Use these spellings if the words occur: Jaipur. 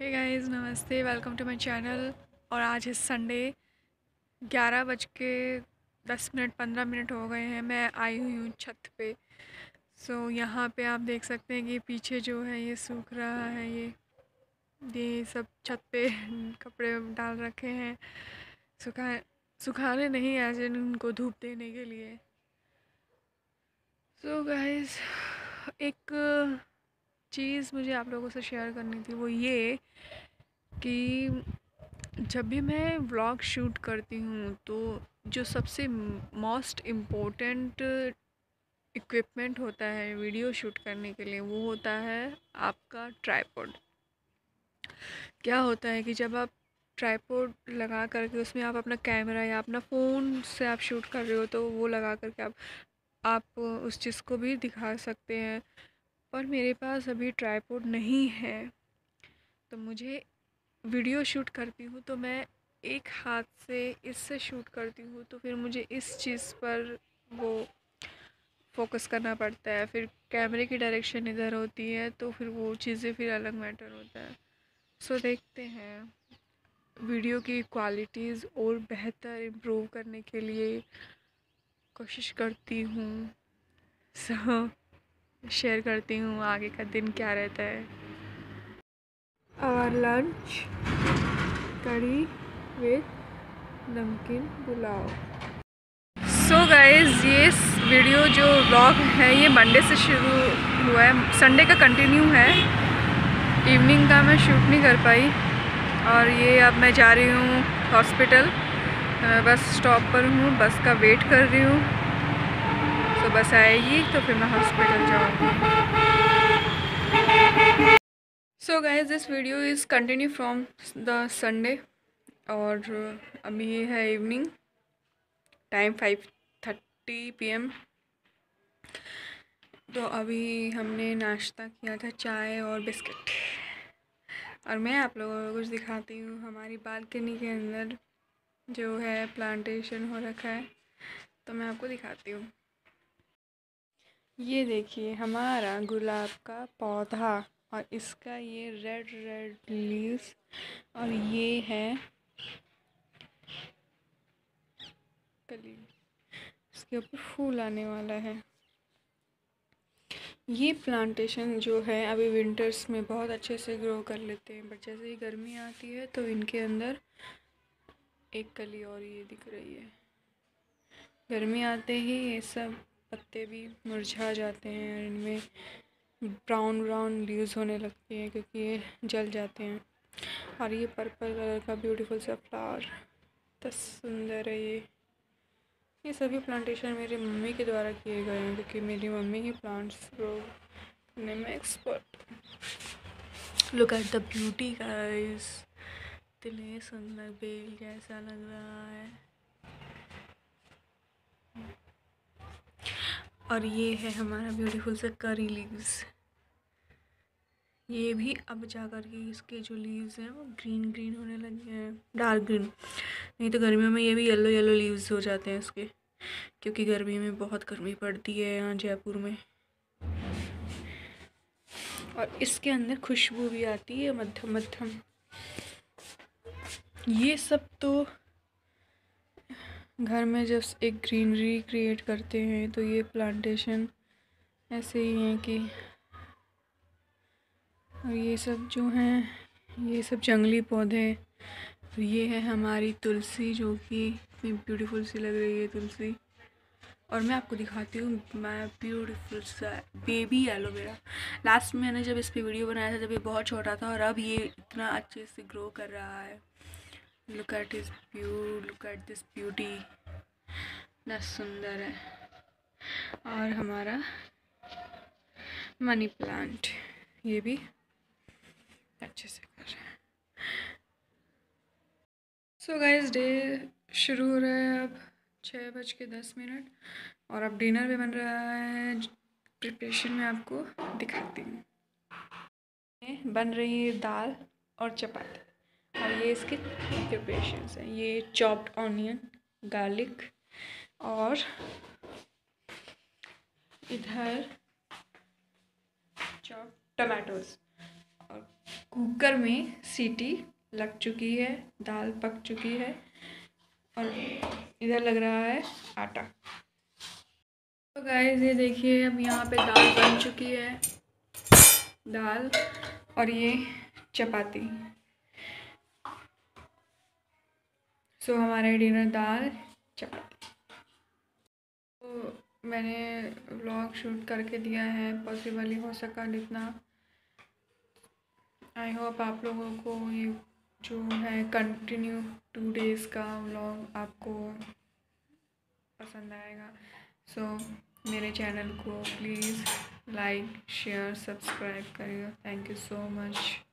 हे guys नमस्ते, welcome to my channel. और आज है संडे, 11:10 15 मिनट हो गए हैं। मैं आई हुई हूँ छत पे। सो यहाँ पे आप देख सकते हैं कि पीछे जो है ये सूख रहा है। ये सब छत पे कपड़े डाल रखे हैं सुखाने नहीं, एज इन उनको धूप देने के लिए। सो गाइस एक चीज़ मुझे आप लोगों से शेयर करनी थी, वो ये कि जब भी मैं व्लॉग शूट करती हूँ तो जो सबसे मोस्ट इम्पोर्टेंट इक्विपमेंट होता है वीडियो शूट करने के लिए, वो होता है आपका ट्राइपॉड। क्या होता है कि जब आप ट्राइपॉड लगा करके उसमें आप अपना कैमरा या अपना फ़ोन से आप शूट कर रहे हो तो वो लगा करके आप उस चीज़ को भी दिखा सकते हैं। पर मेरे पास अभी ट्राइपॉड नहीं है, तो मुझे वीडियो शूट करती हूँ तो मैं एक हाथ से इससे शूट करती हूँ, तो फिर मुझे इस चीज़ पर वो फोकस करना पड़ता है। फिर कैमरे की डायरेक्शन इधर होती है तो फिर वो चीज़ें फिर अलग मैटर होता है। सो देखते हैं वीडियो की क्वालिटीज़ और बेहतर इम्प्रूव करने के लिए कोशिश करती हूँ। सो शेयर करती हूँ आगे का दिन क्या रहता है। Our lunch kadhi with namkeen pulao. So guys ये वीडियो जो व्लॉग है ये मंडे से शुरू हुआ है, संडे का कंटिन्यू है। इवनिंग का मैं शूट नहीं कर पाई और ये अब मैं जा रही हूँ हॉस्पिटल, बस स्टॉप पर हूँ, बस का वेट कर रही हूँ। तो बस आएगी तो फिर मैं हॉस्पिटल जाऊँगी। So guys this video is continue from the Sunday और अभी ये है इवनिंग टाइम 5:30 PM। तो अभी हमने नाश्ता किया था, चाय और बिस्किट। और मैं आप लोगों को कुछ दिखाती हूँ। हमारी बालकनी के अंदर जो है प्लांटेशन हो रखा है, तो मैं आपको दिखाती हूँ। ये देखिए हमारा गुलाब का पौधा और इसका ये रेड लीव्स, और ये है कली, इसके ऊपर फूल आने वाला है। ये प्लांटेशन जो है अभी विंटर्स में बहुत अच्छे से ग्रो कर लेते हैं, बट जैसे ही गर्मी आती है तो इनके अंदर एक कली और ये दिख रही है। गर्मी आते ही ये सब पत्ते भी मुरझा जाते हैं और इनमें ब्राउन लीव्स होने लगती हैं क्योंकि ये जल जाते हैं। और ये पर्पल कलर का ब्यूटीफुल सा फ्लावर, इतना सुंदर है ये सभी प्लांटेशन मेरी मम्मी के द्वारा किए गए हैं क्योंकि मेरी मम्मी ही प्लांट्स ग्रो करने में expert. Look at the beauty guys, इतने सुंदर बेल जैसा लग रहा है। और ये है हमारा ब्यूटीफुल सा करी लीव्स, ये भी अब जा कर के इसके जो लीव्स हैं वो ग्रीन होने लगे हैं, डार्क ग्रीन। नहीं तो गर्मियों में ये भी येलो लीव्स हो जाते हैं इसके, क्योंकि गर्मी में बहुत गर्मी पड़ती है यहाँ जयपुर में। और इसके अंदर खुशबू भी आती है मध्यम। ये सब तो घर में जब एक ग्रीनरी क्रिएट करते हैं तो ये प्लांटेशन ऐसे ही हैं कि। और ये सब जो हैं ये सब जंगली पौधे। तो ये है हमारी तुलसी जो कि इतनी ब्यूटीफुल सी लग रही है तुलसी। और मैं आपको दिखाती हूँ मैं ब्यूटीफुल सा बेबी एलोवेरा। लास्ट में मैंने जब इस पर वीडियो बनाया था जब ये बहुत छोटा था, और अब ये इतना अच्छे से ग्रो कर रहा है। लुक एट दिस ब्यूटी, इतना सुंदर है। और हमारा मनी प्लांट ये भी अच्छे से कर रहा है। सो गाइस डे शुरू हो रहा है अब 6:10 और अब डिनर भी बन रहा है। प्रिपरेशन में आपको दिखाती हूँ। बन रही है दाल और चपाती, और ये इसके प्रिपरेशन हैं। ये चॉप्ड ऑनियन, गार्लिक, और इधर चॉप्ड टमाटोज और कुकर में सीटी लग चुकी है, दाल पक चुकी है और इधर लग रहा है आटा। तो गाइस ये देखिए अब यहाँ पे दाल बन चुकी है, दाल और ये चपाती। सो हमारे डिनर दाल चपाती। तो मैंने व्लॉग शूट करके दिया है पॉसिबल ही हो सका जितना। आई होप आप लोगों को ये जो है कंटिन्यू 2 डेज़ का व्लॉग आपको पसंद आएगा। सो मेरे चैनल को प्लीज़ लाइक शेयर सब्सक्राइब करिएगा। Thank you so much.